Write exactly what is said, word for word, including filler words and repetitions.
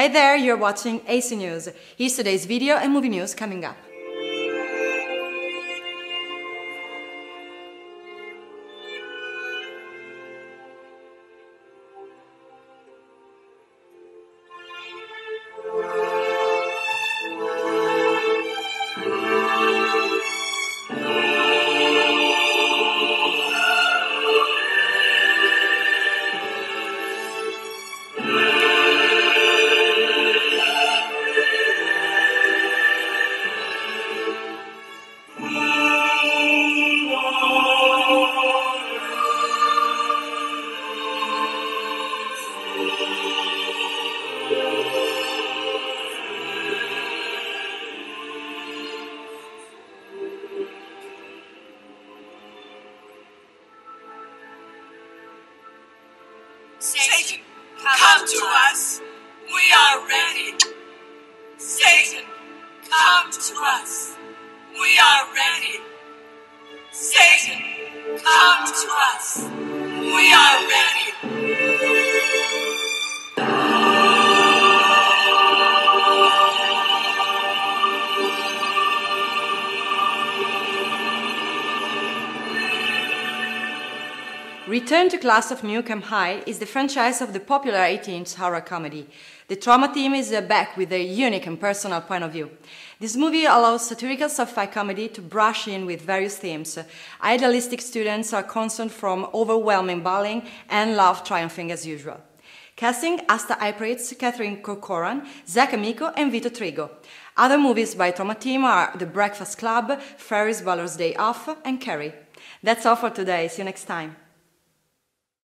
Hi there, you're watching A C News. Here's today's video and movie news coming up. Satan, come to us. We are ready. Satan, come to us. We are ready. Satan, come to us. We are ready. Return to Class of Newcom High is the franchise of the popular eighteen inch horror comedy. The trauma team is back with their unique and personal point of view. This movie allows satirical sci-fi comedy to brush in with various themes. Idealistic students are concerned from overwhelming bullying and love triumphing as usual. Casting: Asta Ipritz, Catherine Corcoran, Zach Amico and Vito Trigo. Other movies by trauma team are The Breakfast Club, Ferris Bueller's Day Off and Carrie. That's all for today. See you next time.